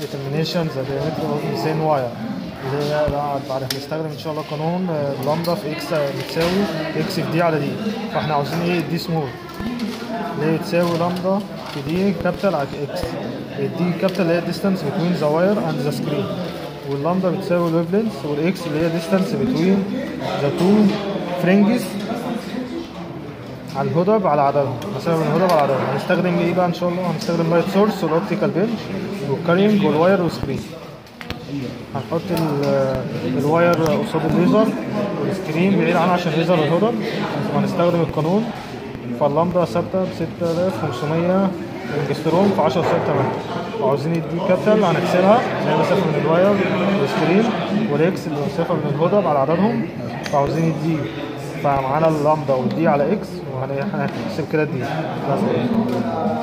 determination the diameter of methane wire اللي هي بقى هنستخدم ان شاء الله قانون اللامدا في اكس بتساوي اكس في دي على دي. فاحنا عاوزين ايه؟ دي سمول اللي هي تساوي لامدا في دي كابيتال على اكس. الدي كابيتال اللي هي distance between the wire and the screen، واللامدا بتساوي الويف لينث، والاكس اللي هي distance between the two فرنجز على الهضب على عددهم، مسافة من الهضب على عددهم. هنستخدم ايه بقى ان شاء الله؟ هنستخدم لايت سورس والاوبتيكال بنش والكارينج والواير والسكرين. هنحط الواير قصاد الليزر والسكرين بعيد عنه عشان الليزر والهضب، وهنستخدم القانون. فاللمضة ثابتة ب 6500 انجستروم في 10 سنتيمتر تمام. وعاوزين دي كابيتال هنحسبها اللي هي المسافة من الواير والسكرين، والاكس اللي المسافة من الهضب على عددهم. فعاوزين دي، فمعانا اللامدا والدي على اكس، وهنحسب كده الدي.